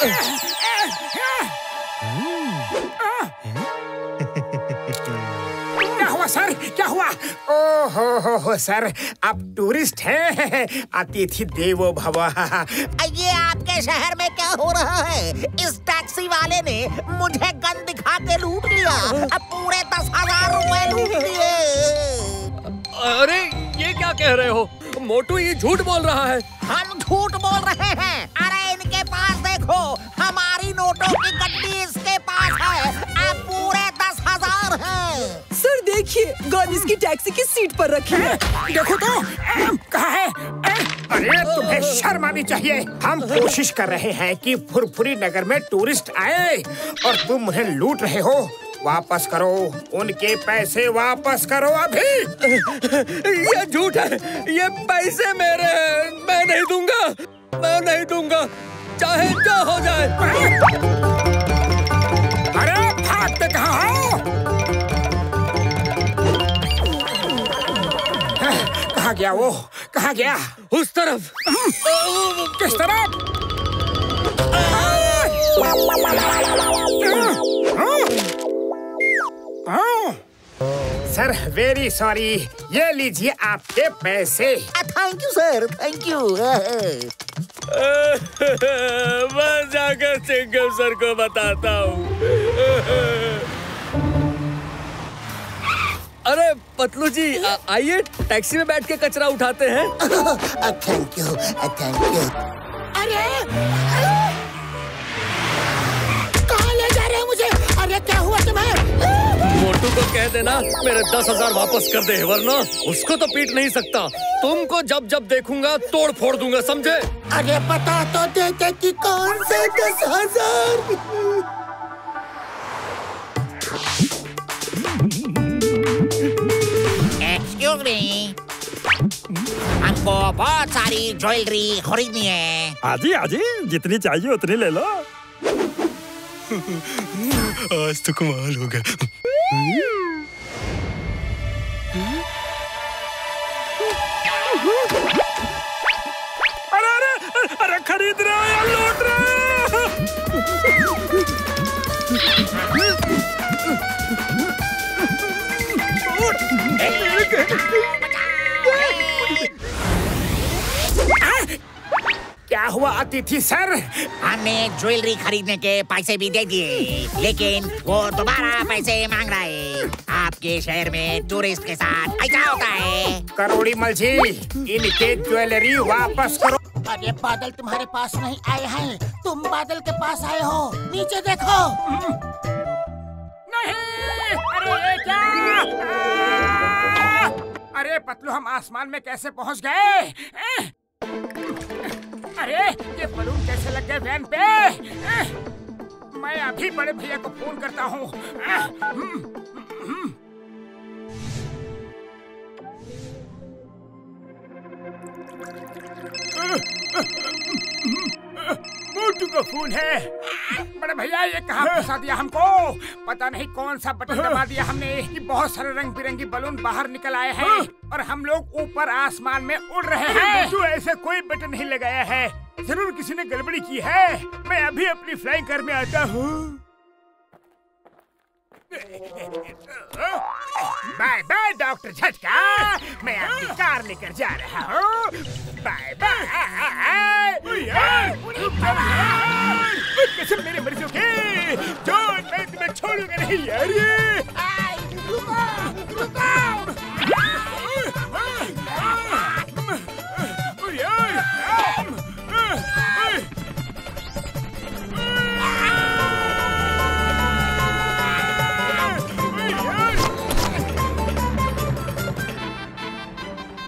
क्या हुआ सर, क्या हुआ? ओहो हो सर, आप टूरिस्ट हैं, अतिथि देवो भव। ये आपके शहर में क्या हो रहा है? इस टैक्सी वाले ने मुझे गन दिखा के लूट लिया, अब पूरे 10,000 रुपए लूट लिए। अरे ये क्या कह रहे हो मोटू, ये झूठ बोल रहा है। हम झूठ बोल रहे हैं। अरे इनके पास देखो, हमारी नोटों की गड्डी इसके पास है, अब पूरे 10,000 हैं। सर देखिए, गन इसकी टैक्सी की सीट पर रखी है। देखो तो कहाँ है। अरे तुम्हें शर्म आनी चाहिए। हम कोशिश कर रहे हैं कि फुरफुरी नगर में टूरिस्ट आए और तुम उन्हें लूट रहे हो। वापस करो उनके पैसे, वापस करो अभी। ये झूठ है, ये पैसे मेरे हैं, मैं नहीं दूंगा, मैं नहीं दूंगा, चाहे क्या हो जाए। अरे भागते कहाँ हो? कहाँ गया वो, कहाँ गया? उस तरफ। किस तरफ? सर वेरी सॉरी, ये लीजिए आपके पैसे। Thank you sir, thank you. मैं जाकर सिंघम सर को बताता हूँ। अरे पतलू जी आइए, टैक्सी में बैठ के कचरा उठाते हैं। Thank you, thank you. अरे कहाँ ले जा रहे हैं मुझे? अरे क्या हुआ तुम्हें? मोटू को कह देना मेरे 10,000 वापस कर दे, वरना उसको तो पीट नहीं सकता। तुमको जब जब देखूंगा तोड़ फोड़ दूंगा, समझे? अरे पता तो देते कि कौन से 10,000। एक्सक्यूज मी, हमको बहुत सारी ज्वेलरी खरीदनी है। आजी आजी, जितनी चाहिए उतनी ले लो। आज तो कमाल हो गया। अरे अरे अरे, खरीद रहे हो या लूट रहे हो? क्या हुआ अतिथि सर? हमने ज्वेलरी खरीदने के पैसे भी दे दिए, लेकिन वो दोबारा पैसे मांग रहा है। आपके शहर में टूरिस्ट के साथ ऐसा होता है। करोड़ी मलजी, इनके ज्वेलरी वापस करो। अरे बादल तुम्हारे पास नहीं आए हैं, तुम बादल के पास आए हो। नीचे देखो। नहीं, अरे क्या? अरे पतलू, हम आसमान में कैसे पहुंच गए? अरे ये बलून कैसे लग गए वैन पे? मैं अभी बड़े भैया को फोन करता हूँ। मोटू का फोन है। बड़े भैया ये कहाँ फंसा दिया हमको? पता नहीं कौन सा बटन दबा दिया हमने कि बहुत सारे रंग बिरंगी बलून बाहर निकल आए हैं और हम लोग ऊपर आसमान में उड़ रहे हैं। तो ऐसा कोई बटन नहीं लगाया है, जरूर किसी ने गड़बड़ी की है। मैं अभी अपनी फ्लाइंग कार में आता हूँ। बाय बाय डॉक्टर झटका, मैं आपकी कार लेकर जा रहा हूँ। Bye bye. मेरे मरीजों के जॉन, मैं तुम्हें छोड़ूंगा नहीं यार।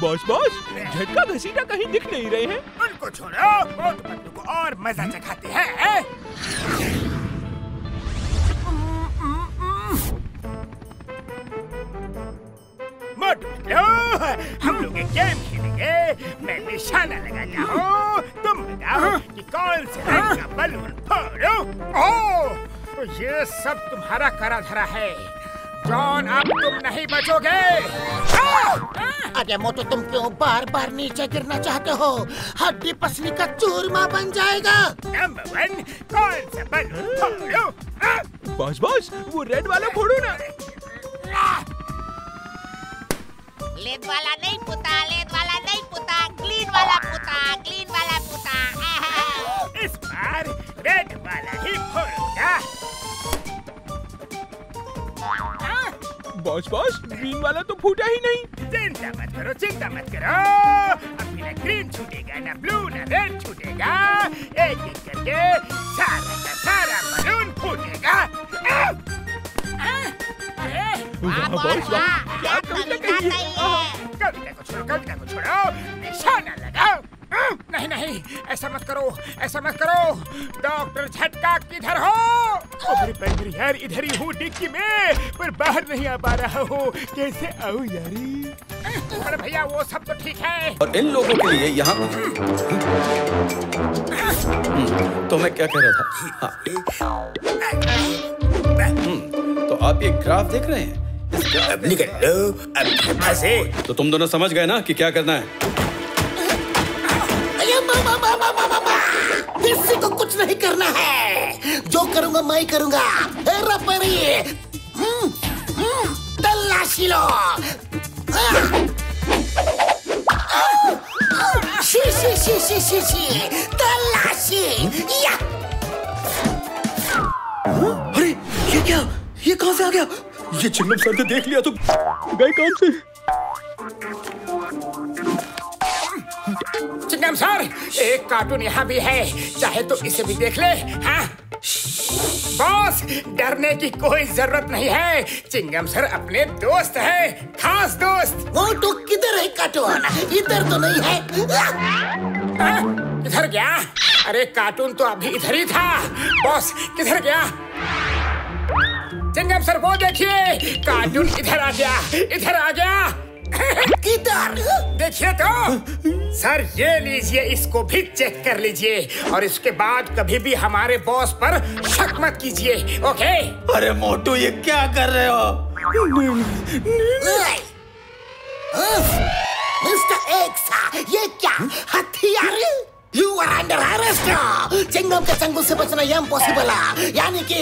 बॉस बॉस, झटका घसीटा कहीं दिख नहीं रहे हैं। उनको छोड़ो, मोटू पतलू को और मजा चखाते हैं। मोटू पतलू, हम लोग एक गेम खेलेंगे। मैं निशाना लगाता हूँ, तुम बताओ कि कौन से रंग का बलून फोड़ो। ओ, ये सब तुम्हारा करा धरा है। जॉन, अब तुम नहीं बचोगे। अरे मोटू, तुम क्यों बार बार नीचे गिरना चाहते हो? हड्डी पसली का चूरमा बन जाएगा। नंबर 1 कौन सा बलून? बस वो रेड वाला फोड़ो ना। लेड वाला नहीं पुता, लेड वाला नहीं पुता, ग्रीन वाला पुता, ग्रीन वाला पुता। इस बार रेड वाला ही फोड़ूंगा। बॉस, ग्रीन वाला तो फूटा ही नहीं। चिंता मत करो। अभी ना ग्रीन छूटेगा, ना ब्लू, ना रेड छूटेगा। एक एक करके सारा का सारा बलून फूटेगा। क्या कविता को छोड़ो, निशाना लगाओ। नहीं, ऐसा मत करो। डॉक्टर झटका किधर हो? अरे यार, इधर ही हूँ डिक्की में, पर बाहर नहीं आ पा रहा हूँ। कैसे आऊँ यारी? अरे भैया, वो सब तो ठीक है, और इन लोगों के लिए यहाँ तो मैं क्या कह रहा था? हाँ। तो आप ये ग्राफ देख रहे हैं? अब निकल से। तो तुम दोनों समझ गए ना कि क्या करना है? किसी को कुछ नहीं करना है। जो करूंगा मैं ही करूंगा। हेरा परी, तलाशी लो। शी तलाशी। अरे ये क्या? ये कहां से आ गया? ये चिंगम सर ने देख लिया तो गए काम से। चिंगम सर, एक कार्टून यहाँ भी है, चाहे तो इसे भी देख ले। हाँ बॉस, डरने की कोई जरूरत नहीं है। चिंगम सर अपने दोस्त हैं, खास दोस्त। वो तो किधर है कार्टून? इधर तो नहीं है। किधर गया? अरे कार्टून तो अभी इधर ही था। बॉस किधर गया? चिंगम सर, वो देखिए, कार्टून इधर आ गया। किधर? देखिए तो सर, ये लीजिए, इसको भी चेक कर लीजिए, और इसके बाद कभी भी हमारे बॉस पर शक मत कीजिए, ओके? अरे मोटू, ये क्या कर रहे हो? मिस्टर एक्स, ये क्या हथियार? You are under arrest. Chingam के चंगुल से बचना इम्पॉसिबल है, यानी कि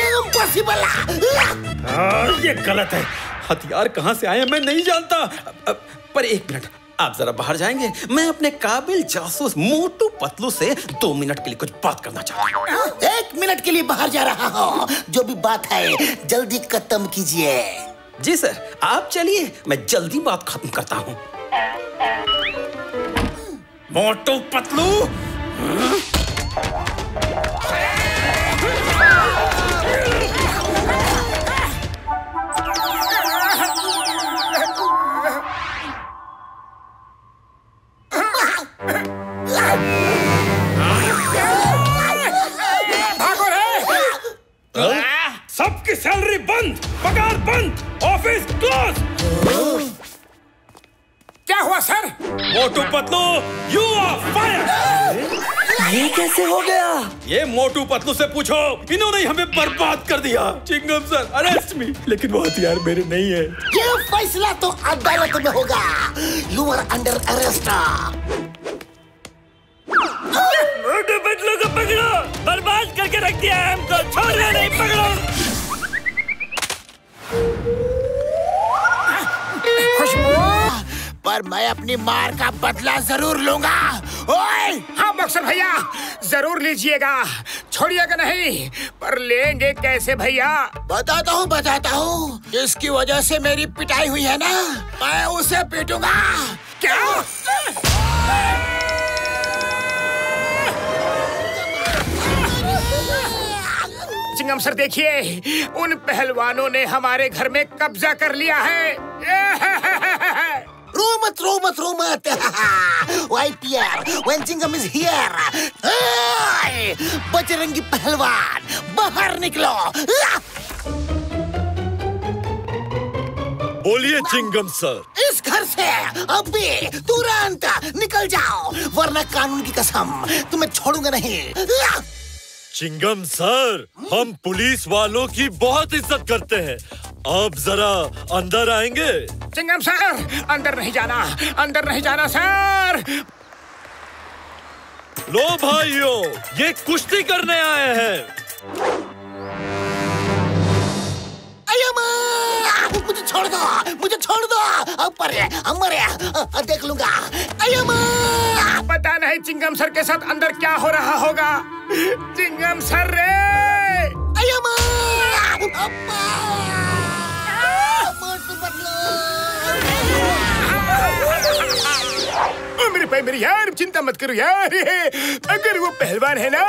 ये इम्पॉसिबल है। ये गलत है। हथियार कहाँ से आए मैं नहीं जानता, पर एक मिनट, आप जरा बाहर जाएंगे? मैं अपने काबिल जासूस मोटू पतलू से 2 मिनट के लिए कुछ बात करना चाहता हूँ। 1 मिनट के लिए बाहर जा रहा हूँ। जो भी बात है जल्दी खत्म कीजिए। जी सर, आप चलिए, मैं जल्दी बात खत्म करता हूँ। मोटू पतलू, सबकी सैलरी बंद, पगार बंद, ऑफिस क्लोज। क्या हुआ sir? Motu Patlu, you are fired. ये कैसे हो गया? ये मोटू पतलू से पूछो, इन्होंने हमें बर्बाद कर दिया। Chingam sir, arrest me. लेकिन वो हथियार मेरे नहीं है। ये फैसला तो अदालत में होगा। You are under arrest. Motu Patlu को पकड़ो, बर्बाद करके रख दिया है हमको, छोड़ना नहीं। पकड़ो। पर मैं अपनी मार का बदला जरूर लूंगा। ओए! हाँ बॉक्सर भैया, जरूर लीजिएगा, छोड़िएगा नहीं। पर लेंगे कैसे भैया? बताता हूँ। इसकी वजह से मेरी पिटाई हुई है ना, मैं उसे पीटूंगा। क्या? चिंगम सर, देखिए, उन पहलवानों ने हमारे घर में कब्जा कर लिया है। रो मत। White Chingam is here. Bajrangi Pahalwan, बाहर निकलो। बोलिए चिंगम सर। इस घर से अभी तुरंत निकल जाओ, वरना कानून की कसम तुम्हें छोड़ूंगा नहीं। चिंगम सर, हम पुलिस वालों की बहुत इज्जत करते हैं। आप जरा अंदर आएंगे? चिंगम सर, अंदर नहीं जाना सर। लो भाइयों, ये कुश्ती करने आए हैं। मुझे छोड़ दो, मुझे छोड़ दो। देख लूंगा। पता नहीं चिंगम सर के साथ अंदर क्या हो रहा होगा। चिंगम सर रे, मेरी यार चिंता मत करो यार। अगर वो पहलवान है ना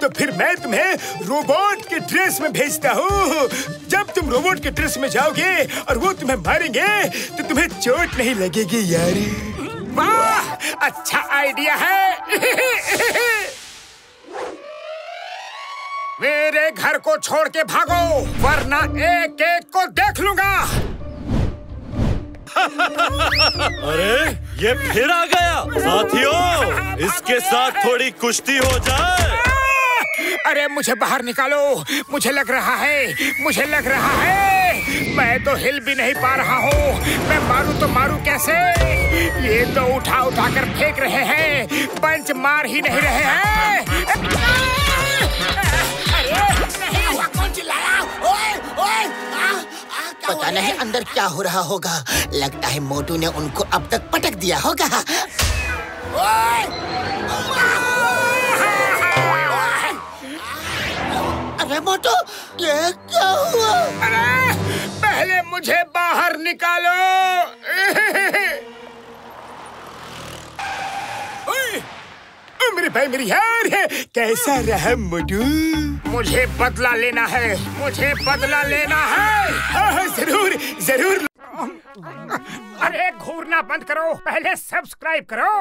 तो फिर मैं तुम्हें रोबोट के ड्रेस में भेजता हूँ। जब तुम रोबोट के ड्रेस में जाओगे और वो तुम्हें मारेंगे तो तुम्हें चोट नहीं लगेगी यार। वाह, अच्छा आइडिया है। मेरे घर को छोड़ के भागो वरना एक एक को देख लूंगा। अरे ये फिर आ गया। साथियों, इसके साथ थोड़ी कुश्ती हो जाए। अरे मुझे बाहर निकालो, मुझे लग रहा है। मैं तो हिल भी नहीं पा रहा हूँ। मैं मारू तो मारू कैसे? ये तो उठा उठा कर फेंक रहे हैं, पंच मार ही नहीं रहे हैं। पता नहीं अंदर क्या हो रहा होगा। लगता है मोटू ने उनको अब तक पटक दिया होगा। अरे मोटू, ये क्या हुआ? अरे पहले मुझे बाहर निकालो। मेरे भाई मेरी यार, कैसा रहा मोटू? मुझे बदला लेना है। हाँ, जरूर। अरे घूरना बंद करो, पहले सब्सक्राइब करो।